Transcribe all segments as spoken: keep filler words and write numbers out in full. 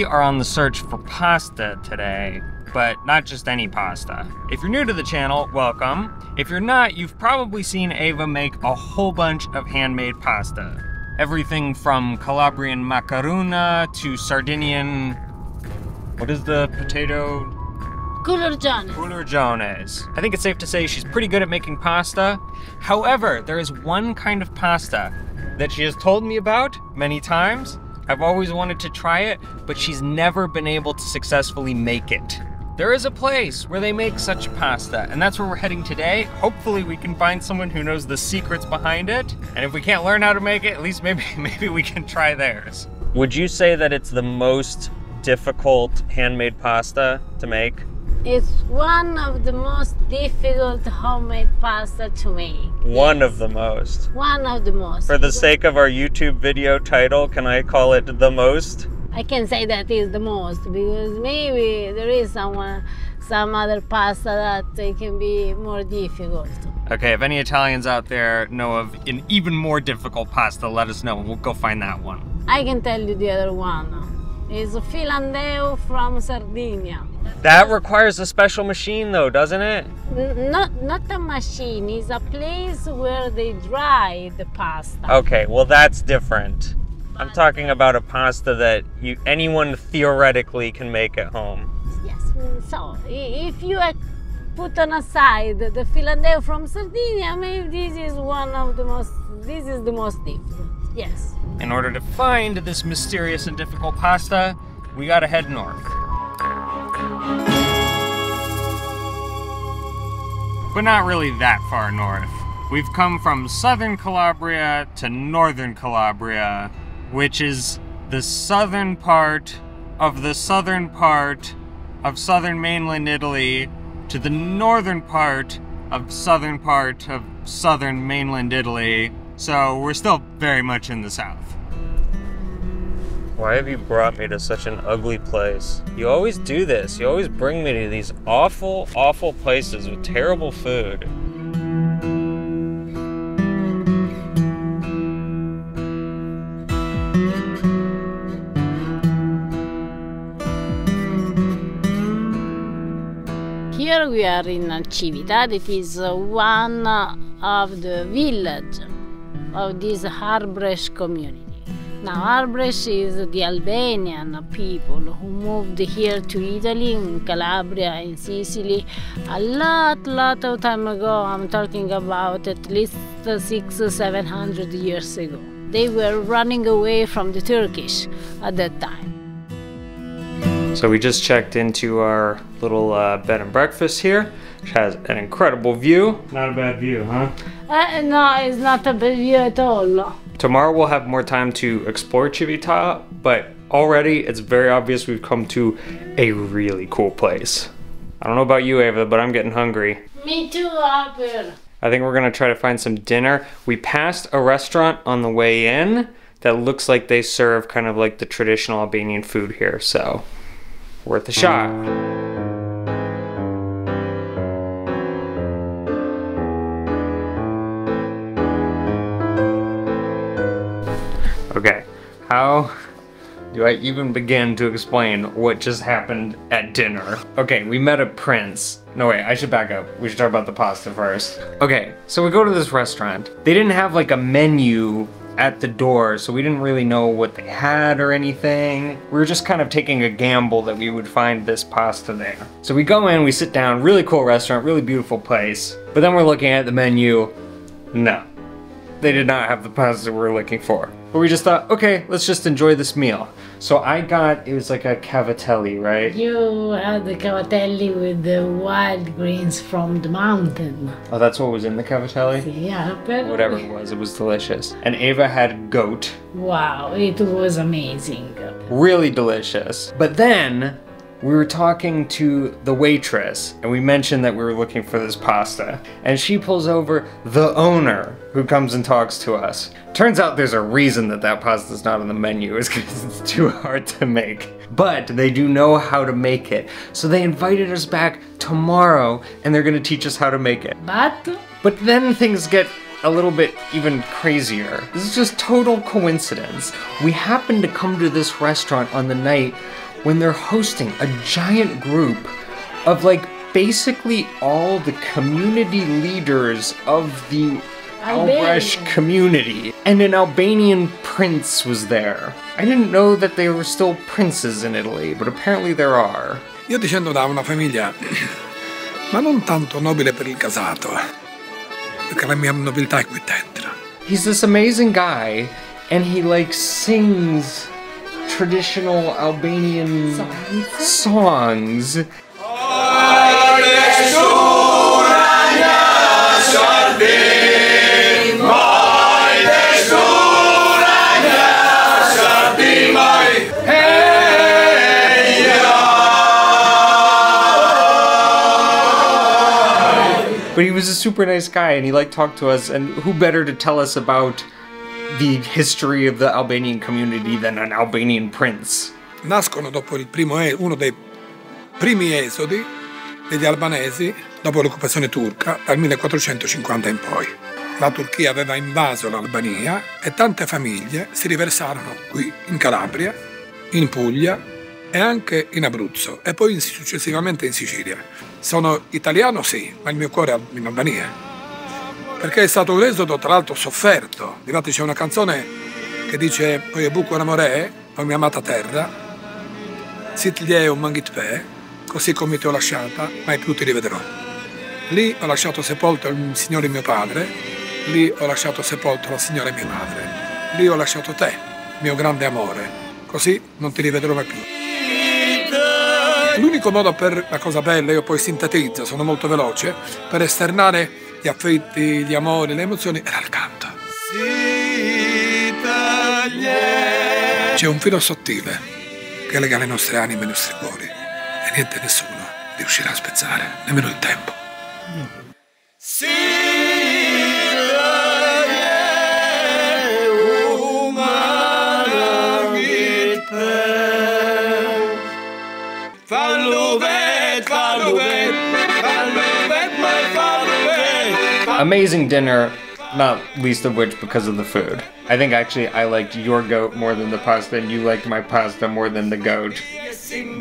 We are on the search for pasta today, but not just any pasta. If you're new to the channel, welcome. If you're not, you've probably seen Eva make a whole bunch of handmade pasta. Everything from Calabrian Macaruna to Sardinian, what is the potato? Culurgiones. Culurgiones. I think it's safe to say she's pretty good at making pasta. However, there is one kind of pasta that she has told me about many times. I've always wanted to try it, but she's never been able to successfully make it. There is a place where they make such pasta, and that's where we're heading today. Hopefully we can find someone who knows the secrets behind it. And if we can't learn how to make it, at least maybe, maybe we can try theirs. Would you say that it's the most difficult handmade pasta to make? It's one of the most difficult homemade pasta to make. One yes. of the most. One of the most. For the sake of our YouTube video title, can I call it the most? I can say that is the most, because maybe there is someone, some other pasta that can be more difficult. Okay, if any Italians out there know of an even more difficult pasta, let us know and we'll go find that one. I can tell you the other one. It's filandeu from Sardinia. That requires a special machine though, doesn't it? N not, not a machine, it's a place where they dry the pasta. Okay, well that's different. But I'm talking about a pasta that you anyone theoretically can make at home. Yes, so if you put on aside the filandeu from Sardinia, maybe this is one of the most, this is the most difficult, yes. In order to find this mysterious and difficult pasta, we gotta head north. But not really that far north. We've come from southern Calabria to northern Calabria, which is the southern part of the southern part of southern mainland Italy to the northern part of southern part of southern mainland Italy. So we're still very much in the south. Why have you brought me to such an ugly place? You always do this. You always bring me to these awful, awful places with terrible food. Here we are in Civita, that is one of the villages of this Arbëresh community. Now Arbëresh is the Albanian people who moved here to Italy, in Calabria and Sicily a lot, lot of time ago. I'm talking about at least six or seven hundred years ago. They were running away from the Turkish at that time. So we just checked into our little uh, bed and breakfast here, which has an incredible view. Not a bad view, huh? Uh, no, it's not a bad view at all. Tomorrow we'll have more time to explore Civita, but already it's very obvious we've come to a really cool place. I don't know about you, Eva, but I'm getting hungry. Me too, Albert. I think we're gonna try to find some dinner. We passed a restaurant on the way in that looks like they serve kind of like the traditional Albanian food here, so worth a shot. Okay, how do I even begin to explain what just happened at dinner? Okay, we met a prince. No wait, I should back up. We should talk about the pasta first. Okay, so we go to this restaurant. They didn't have like a menu at the door, so we didn't really know what they had or anything. We were just kind of taking a gamble that we would find this pasta there. So we go in, we sit down, really cool restaurant, really beautiful place, but then we're looking at the menu. No, they did not have the pasta we were looking for. But we just thought, okay, let's just enjoy this meal. So I got, it was like a cavatelli, right? You had the cavatelli with the wild greens from the mountain. Oh, that's what was in the cavatelli? Yeah, but whatever it was, it was delicious. And Eva had goat. Wow, it was amazing. Really delicious. But then we were talking to the waitress and we mentioned that we were looking for this pasta. And she pulls over the owner who comes and talks to us. Turns out there's a reason that that pasta's not on the menu. It's because it's too hard to make. But they do know how to make it. So they invited us back tomorrow and they're gonna teach us how to make it. But? But then things get a little bit even crazier. This is just total coincidence. We happened to come to this restaurant on the night when they're hosting a giant group of like basically all the community leaders of the Albanian Albrecht community. And an Albanian prince was there. I didn't know that there were still princes in Italy, but apparently there are. Io discendo da una famiglia, ma non tanto nobile per il casato, perché la mia nobiltà è qui dentro. He's this amazing guy, and he like sings traditional Albanian songs. songs. But he was a super nice guy, and he like talked to us, and who better to tell us about the history of the Albanian community than an Albanian prince? Nascono dopo il primo uno dei primi esodi degli albanesi dopo l'occupazione turca dal millequattrocentocinquanta in poi. La Turchia aveva invaso l'Albania e tante famiglie si riversarono qui in Calabria, in Puglia e anche in Abruzzo e poi successivamente in Sicilia. Sono italiano sì, ma il mio cuore è in Albania. Perché è stato un esodo tra l'altro sofferto. Infatti c'è una canzone che dice "Poi buco namore, la mia amata terra, sitlie un manghitpè, così come ti ho lasciata, mai più ti rivedrò". Lì ho lasciato sepolto il Signore mio padre, lì ho lasciato sepolto la Signora mia madre, lì ho lasciato te, mio grande amore, così non ti rivedrò mai più. L'unico modo per la cosa bella, io poi sintetizzo, sono molto veloce, per esternare gli affetti, gli amori, le emozioni, era il canto. C'è un filo sottile che lega le nostre anime e i nostri cuori e niente nessuno riuscirà a spezzare, nemmeno il tempo. Mm. Amazing dinner, not least of which because of the food. I think actually I liked your goat more than the pasta and you liked my pasta more than the goat.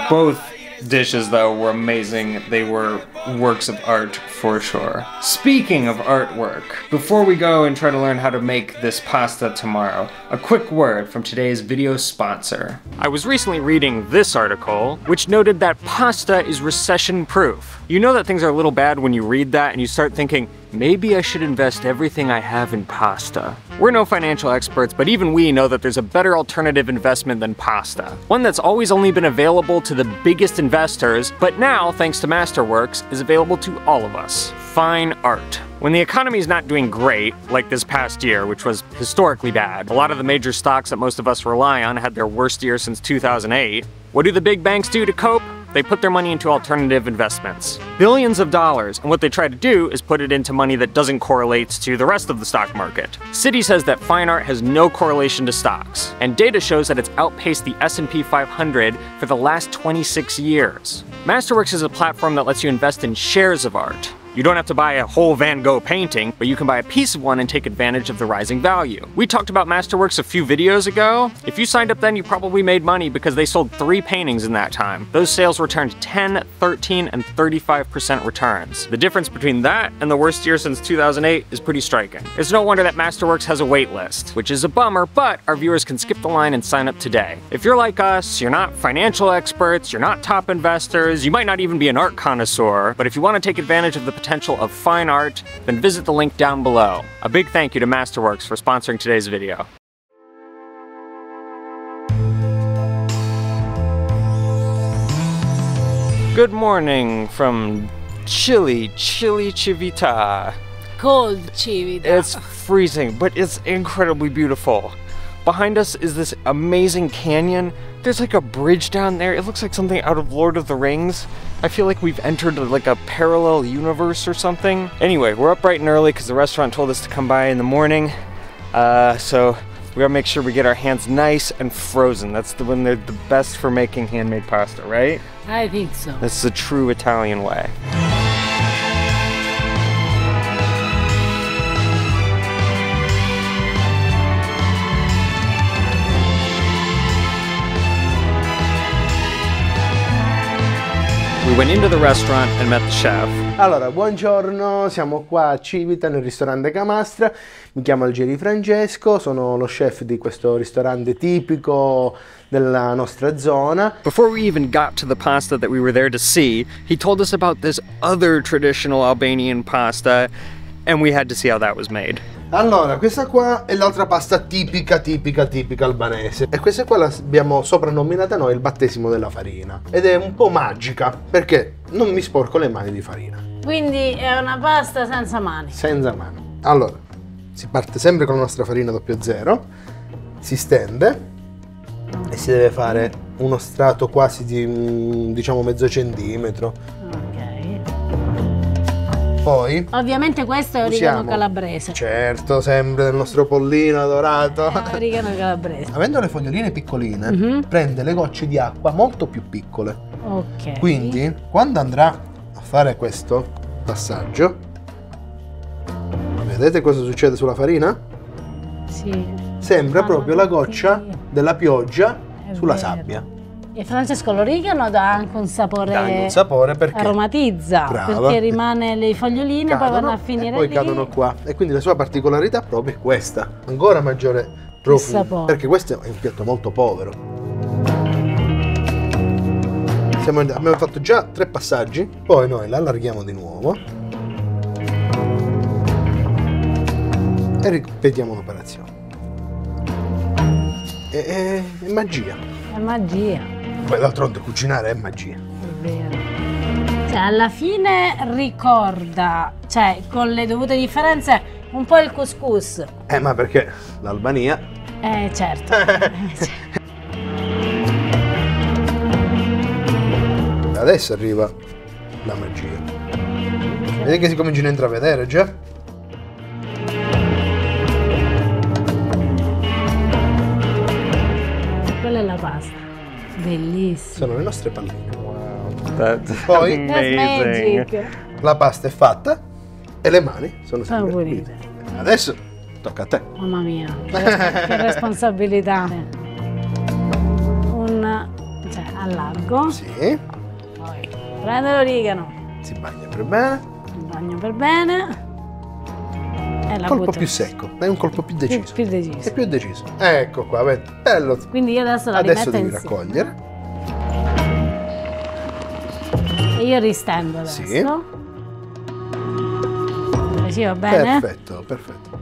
Both dishes though were amazing. They were works of art for sure. Speaking of artwork, before we go and try to learn how to make this pasta tomorrow, a quick word from today's video sponsor. I was recently reading this article, which noted that pasta is recession proof. You know that things are a little bad when you read that and you start thinking, maybe I should invest everything I have in pasta. We're no financial experts, but even we know that there's a better alternative investment than pasta. One that's always only been available to the biggest investors, but now, thanks to Masterworks, is available to all of us. Fine art. When the economy's not doing great, like this past year, which was historically bad, a lot of the major stocks that most of us rely on had their worst year since two thousand eight, what do the big banks do to cope? They put their money into alternative investments. Billions of dollars, and what they try to do is put it into money that doesn't correlate to the rest of the stock market. Citi says that fine art has no correlation to stocks, and data shows that it's outpaced the S and P five hundred for the last twenty-six years. Masterworks is a platform that lets you invest in shares of art. You don't have to buy a whole Van Gogh painting, but you can buy a piece of one and take advantage of the rising value. We talked about Masterworks a few videos ago. If you signed up then, you probably made money because they sold three paintings in that time. Those sales returned ten, thirteen, and thirty-five percent returns. The difference between that and the worst year since two thousand eight is pretty striking. It's no wonder that Masterworks has a wait list, which is a bummer, but our viewers can skip the line and sign up today. If you're like us, you're not financial experts, you're not top investors, you might not even be an art connoisseur, but if you want to take advantage of the potential of fine art, then visit the link down below. A big thank you to Masterworks for sponsoring today's video. Good morning from chilly, chilly Civita. Cold Civita. It's freezing, but it's incredibly beautiful. Behind us is this amazing canyon. There's like a bridge down there. It looks like something out of Lord of the Rings. I feel like we've entered like a parallel universe or something. Anyway, we're up bright and early because the restaurant told us to come by in the morning. Uh, so we gotta make sure we get our hands nice and frozen. That's the when they're the best for making handmade pasta, right? I think so. That's the true Italian way. went into the restaurant and met the chef. Allora, buongiorno, siamo qua a Civita nel ristorante Camastra. Mi chiamo Algeri Francesco, sono lo chef di questo ristorante tipico della nostra zona. Before we even got to the pasta that we were there to see, he told us about this other traditional Albanian pasta and we had to see how that was made. Allora, questa qua è l'altra pasta tipica, tipica, tipica albanese. E questa qua l'abbiamo soprannominata noi il battesimo della farina. Ed è un po' magica, perché non mi sporco le mani di farina. Quindi è una pasta senza mani. Senza mani. Allora, si parte sempre con la nostra farina doppio zero, si stende e si deve fare uno strato quasi di, diciamo, mezzo centimetro. Poi, ovviamente questo è origano calabrese. Certo, sempre del nostro pollino dorato. È origano calabrese. Avendo le foglioline piccoline, mm-hmm, prende le gocce di acqua molto più piccole. Ok. Quindi, quando andrà a fare questo passaggio, vedete cosa succede sulla farina? Sì. Sembra ah, proprio la goccia sì. della pioggia è sulla vero. sabbia. E Francesco, l'origano dà anche un sapore, anche un sapore perché aromatizza, brava, perché rimane le foglioline, cadono, poi vanno a finire e poi lì. cadono qua. E quindi la sua particolarità proprio è questa, ancora maggiore profumo, perché questo è un piatto molto povero. Siamo, abbiamo fatto già tre passaggi, poi noi la allarghiamo di nuovo e ripetiamo l'operazione. È, è, è magia. È magia. D'altronde cucinare è magia. È vero. Cioè, alla fine ricorda, cioè con le dovute differenze, un po' il couscous. Eh, ma perché l'Albania? Eh, certo. Adesso arriva la magia. Vedete che si cominciano a intravedere già? Quella è la pasta. Bellissimo. Sono le nostre palline. Wow, that's Poi amazing. La pasta è fatta e le mani sono sempre pulite. Adesso tocca a te. Mamma mia, che responsabilità. Un cioè, allargo. Sì. Poi prendo l'origano. Si bagna per bene. Si bagna per bene. Un colpo butto. più secco, è un colpo più deciso. Più, più deciso. È più deciso. Ecco qua, vedi, bello. Quindi io adesso la rimetto insieme. Adesso devi raccogliere. E io ristendo adesso. Sì. Sì, va bene? Perfetto, perfetto.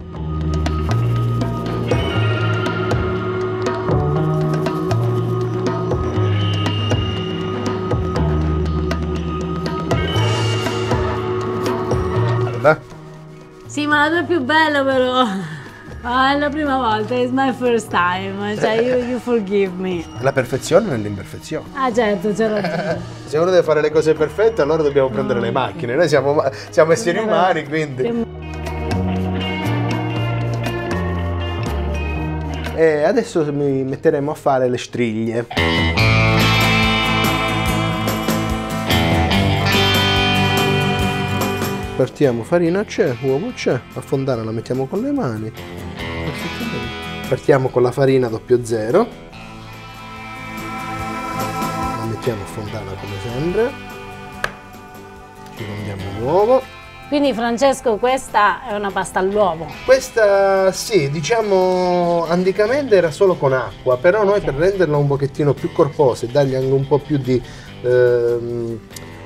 Allora. Sì, ma la tua è più bella però, ah, è la prima volta, it's my first time, cioè you, you forgive me. La perfezione nell'imperfezione. Ah certo, c'è ragione. Se uno deve fare le cose perfette allora dobbiamo prendere no, le macchine, noi siamo, siamo esseri umani quindi. E adesso mi metteremo a fare le striglie. Partiamo, farina c'è, uovo c'è, a fondare la mettiamo con le mani. Partiamo con la farina doppio zero. La mettiamo a fondare come sempre. Ci fondiamo l'uovo. Quindi Francesco, questa è una pasta all'uovo? Questa sì, diciamo anticamente era solo con acqua, però noi okay. per renderla un pochettino più corposa e dargli anche un po' più di... Ehm,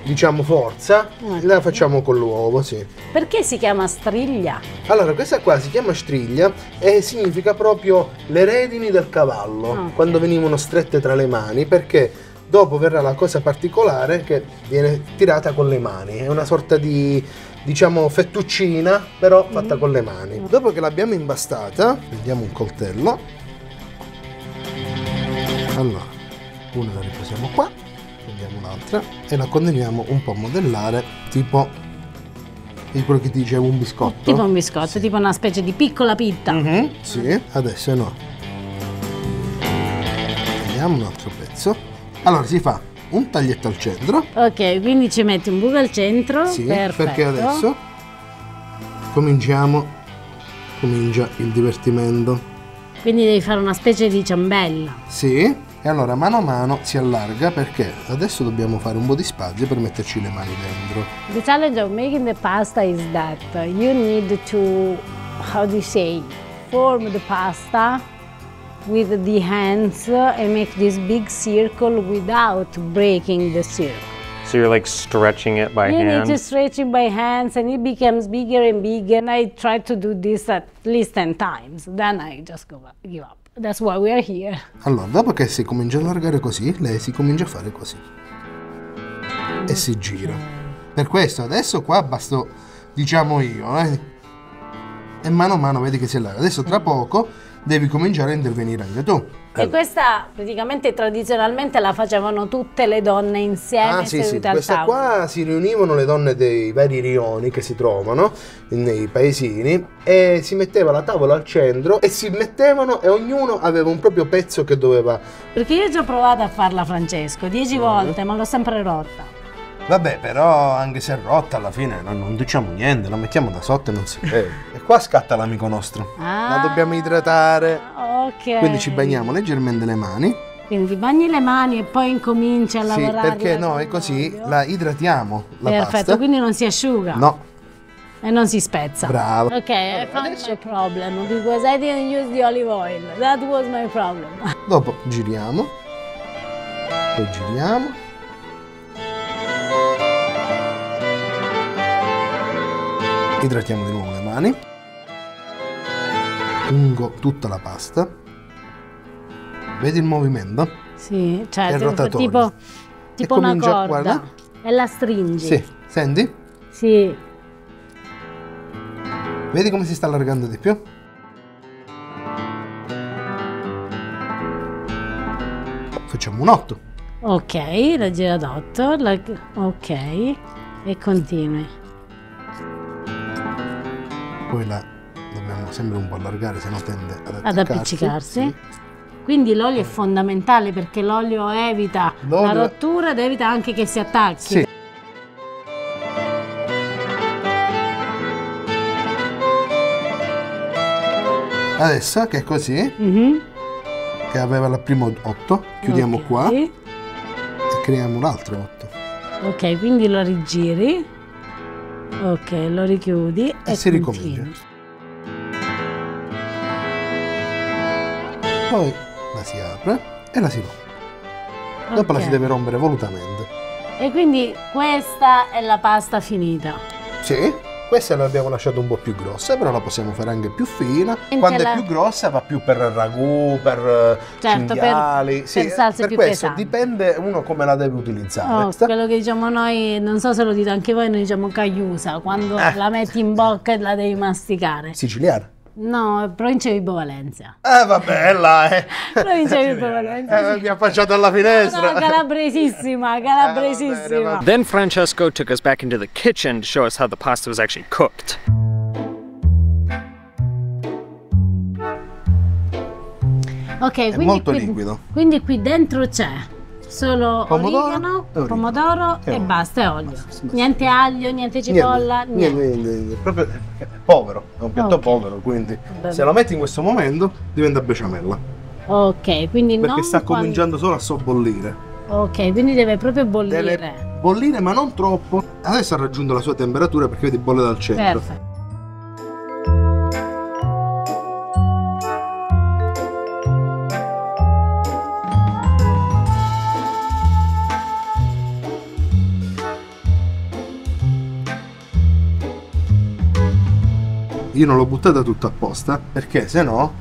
diciamo forza, la facciamo con l'uovo, sì. Perché si chiama striglia? Allora, questa qua si chiama striglia e significa proprio le redini del cavallo, okay. quando venivano strette tra le mani, perché dopo verrà la cosa particolare che viene tirata con le mani, è una sorta di, diciamo, fettuccina, però mm-hmm. fatta con le mani. Dopo che l'abbiamo impastata, prendiamo un coltello, allora, una la riposiamo qua, prendiamo un'altra e la continuiamo un po' a modellare, tipo di quello che ti dicevo, un biscotto. Tipo un biscotto, sì. tipo una specie di piccola pitta. Mm-hmm. Sì, adesso no. Prendiamo un altro pezzo. Allora si fa un taglietto al centro. Ok, quindi ci metti un buco al centro. Sì, perfetto. Perché adesso cominciamo, comincia il divertimento. Quindi devi fare una specie di ciambella. Sì. e allora mano a mano si allarga, perché adesso dobbiamo fare un po' di spazio per metterci le mani dentro. The challenge of making the pasta is that you need to, how do you say, form the pasta with the hands and make this big circle without breaking the circle. So you're like stretching it by you hand? You need to stretch it by hands and it becomes bigger and bigger, and I try to do this at least ten times, then I just go up, give up. That's why we are here. Allora, dopo che si comincia a allargare così, lei si comincia a fare così. E si gira. Per questo adesso qua basto, diciamo io, eh. E mano a mano vedi che si allarga. Adesso tra poco devi cominciare a intervenire anche tu. E questa praticamente tradizionalmente la facevano tutte le donne insieme. Ah, sì, sì. Questa qua si riunivano le donne dei vari rioni che si trovano nei paesini e si metteva la tavola al centro e si mettevano e ognuno aveva un proprio pezzo che doveva. Perché io ho già provato a farla, Francesco, dieci mm. volte, ma l'ho sempre rotta. Vabbè, però anche se è rotta alla fine non, non diciamo niente, la mettiamo da sotto e non si vede. E qua scatta l'amico nostro. Ah, la dobbiamo idratare. Ok. Quindi ci bagniamo leggermente le mani. Quindi bagni le mani e poi incomincia a lavorare. Sì, perché noi così la idratiamo la Perfetto, pasta. Perfetto, quindi non si asciuga. No. E non si spezza. Bravo. Ok, allora, I found adesso... my problem because I didn't use the olive oil. That was my problem. Dopo giriamo. Poi giriamo. Idratiamo di nuovo le mani, ungo tutta la pasta, vedi il movimento? Sì, cioè è tipo, tipo una corda, guarda, e la stringi. Sì, senti? Sì. Vedi come si sta allargando di più? Facciamo un otto. Ok, la gira ad otto, la... ok, e continui. Poi la dobbiamo sempre un po' allargare, se no tende ad appiccicarsi. Ad appiccicarsi. Sì. Quindi l'olio è fondamentale perché l'olio evita la rottura ed evita anche che si attacchi. Sì. Adesso che è così, mm-hmm. che aveva la prima otto, chiudiamo okay. qua e creiamo l'altro otto. Ok, quindi lo rigiri. Ok, lo richiudi e, e si ricomincia. Poi la si apre e la si rompe. Okay. Dopo la si deve rompere volutamente. E quindi questa è la pasta finita. Sì, questa l'abbiamo lasciata un po' più grossa, però la possiamo fare anche più fina. Senti, quando la... è più grossa va più per ragù, per certo, cinghiali. Per, sì, per salse per più questo pesanti. Dipende uno come la deve utilizzare. Oh, quello che diciamo noi, non so se lo dite anche voi, noi diciamo cagliusa, quando ah. la metti in bocca e la devi masticare. Siciliana? No, provincia di Valencia. Eh vabbè, là eh. Provincia di Valencia. Eh, mi ha affacciato alla finestra. No, calabresissima, calabresissima. Then Francesco took us back into the kitchen to show us how the pasta was actually cooked. Ok, è quindi molto qui, liquido. Quindi qui dentro c'è solo pomodoro, origano, origano, pomodoro e, e basta, e olio. Basta, basta. Niente aglio, niente cipolla, niente. niente. niente, niente. Proprio povero, è un piatto okay. povero, quindi Vabbè. se lo metti in questo momento diventa besciamella. Ok, quindi Perché non sta quando... cominciando solo a sobbollire. Ok, quindi deve proprio bollire. Deve bollire ma non troppo. Adesso ha raggiunto la sua temperatura perché vedi bolle dal centro. Perfetto. Io non l'ho buttata tutta apposta perché sennò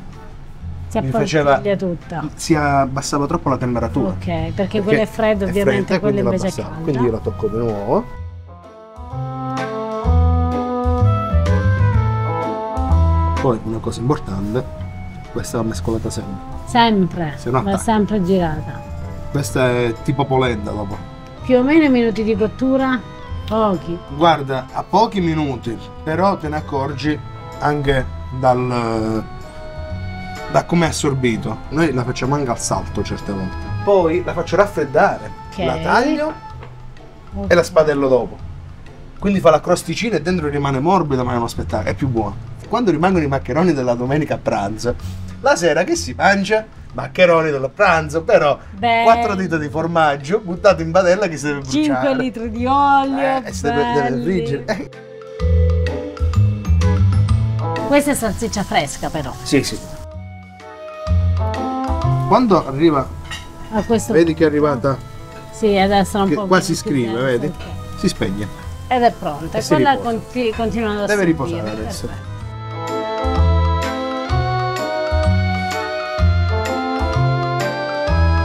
si mi faceva tutta. Si abbassava troppo la temperatura. Ok, perché, perché quello è freddo, ovviamente, è fredda, quello invece è caldo. Quindi io la tocco di nuovo. Poi una cosa importante, questa va mescolata sempre. Sempre. Se va sempre girata. Questa è tipo polenta dopo. Più o meno minuti di cottura? Pochi. Guarda, a pochi minuti, però te ne accorgi anche dal da come è assorbito. Noi la facciamo anche al salto certe volte, poi la faccio raffreddare, okay. la taglio okay. e la spadello dopo, quindi fa la crosticina e dentro rimane morbida, ma è uno spettacolo, è più buona. Quando rimangono i maccheroni della domenica a pranzo, la sera che si mangia maccheroni del pranzo, però beh, quattro dita di formaggio buttato in padella che si deve bruciare, cinque litri di olio, eh, si deve, deve friggere. Questa è salsiccia fresca però. Sì, sì. Quando arriva, ah, questo... vedi che è arrivata? Sì, adesso un che po'. Qua si scrive, tempo, vedi? Okay. Si spegne. Ed è pronta, e quella continu continua a deve riposare servire, adesso. Perfetto.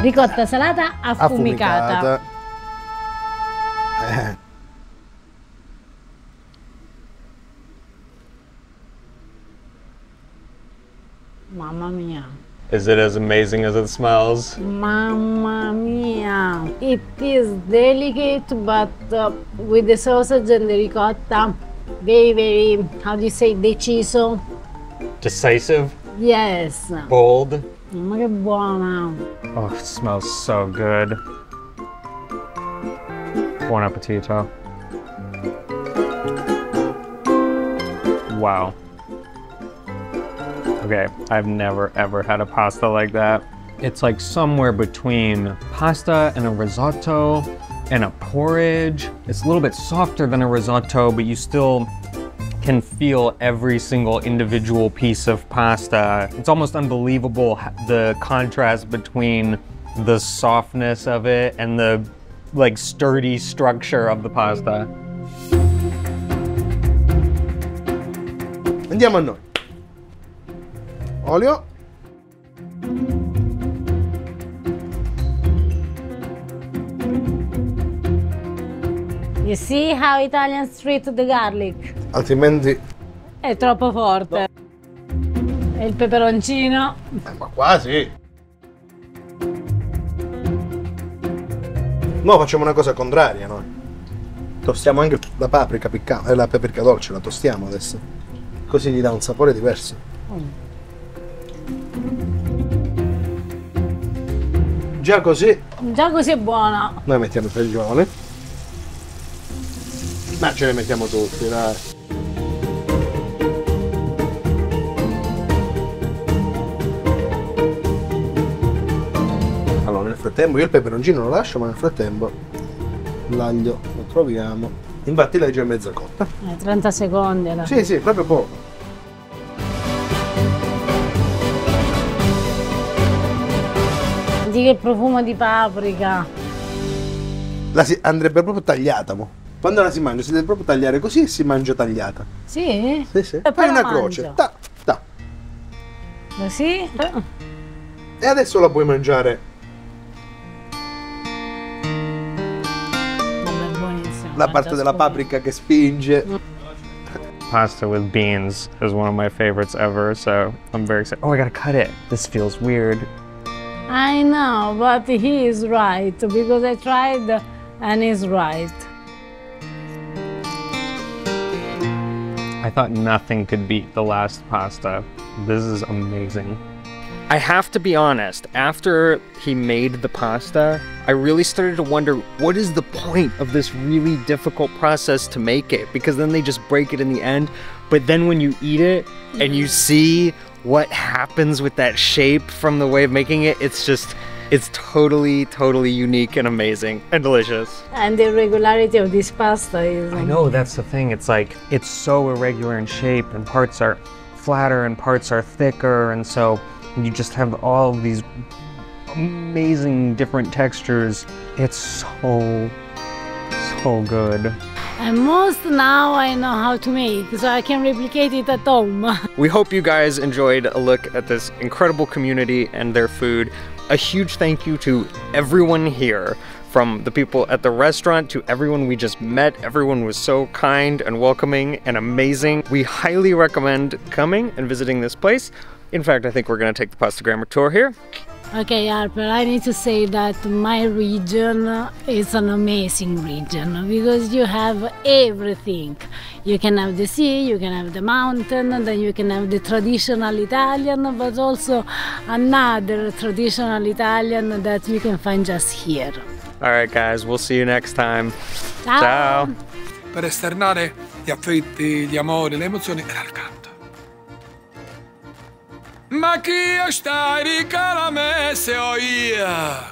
Ricotta salata affumicata. affumicata. Eh. Mamma mia. Is it as amazing as it smells? Mamma mia. It is delicate, but uh, with the sausage and the ricotta, very, very, how do you say, deciso? Decisive? Yes. Bold? Ma che buona! Oh, it smells so good. Buon appetito. Wow. Okay, I've never ever had a pasta like that. It's like somewhere between pasta and a risotto and a porridge. It's a little bit softer than a risotto, but you still can feel every single individual piece of pasta. It's almost unbelievable the contrast between the softness of it and the like sturdy structure of the pasta. Andiamo a noi. Olio. You see how Italians treat the garlic? Altrimenti... è troppo forte. No. E il peperoncino? Eh, ma quasi! No, facciamo una cosa contraria noi. Tostiamo anche la paprika piccante, eh, la paprika dolce, la tostiamo adesso. Così gli dà un sapore diverso. Mm. Già così... già così è buona. Noi mettiamo i fagioli. Ma ce ne mettiamo tutti, dai. Nel frattempo io il peperoncino lo lascio, ma nel frattempo l'aglio lo troviamo. Infatti l'hai già mezza cotta. Eh, trenta secondi alla fine. Sì, sì, proprio poco. Senti che profumo di paprika. La si andrebbe proprio tagliata, mo. Quando la si mangia si deve proprio tagliare così e si mangia tagliata. Sì? Sì, sì. E poi, poi una mangio. Croce. Ta, ta. Così? E adesso la puoi mangiare. La parte della paprika che spinge. Pasta with beans is one of my favorites ever, so I'm very excited. Oh, I gotta cut it. This feels weird. I know, but he is right, because I tried and he's right. I thought nothing could beat the last pasta. This is amazing. I have to be honest, after he made the pasta, I really started to wonder, what is the point of this really difficult process to make it? Because then they just break it in the end, but then when you eat it and you see what happens with that shape from the way of making it, it's just, it's totally, totally unique and amazing and delicious. And the irregularity of this pasta is... I know, that's the thing. It's like, it's so irregular in shape and parts are flatter and parts are thicker, and so you just have all these amazing different textures. It's so, so good. And most now I know how to make, so I can replicate it at home. We hope you guys enjoyed a look at this incredible community and their food. A huge thank you to everyone here, from the people at the restaurant to everyone we just met. Everyone was so kind and welcoming and amazing. We highly recommend coming and visiting this place. In fact, I think we're going to take the Pasta Grammar tour here. Okay, Arbëresh, I need to say that my region is an amazing region because you have everything. You can have the sea, you can have the mountain, and then you can have the traditional Italian, but also another traditional Italian that you can find just here. All right, guys, we'll see you next time. Ciao! Ciao. Per esternare gli affetti, gli amori, le emozioni era il canto. Ma chi è stai di caramelle? se oía.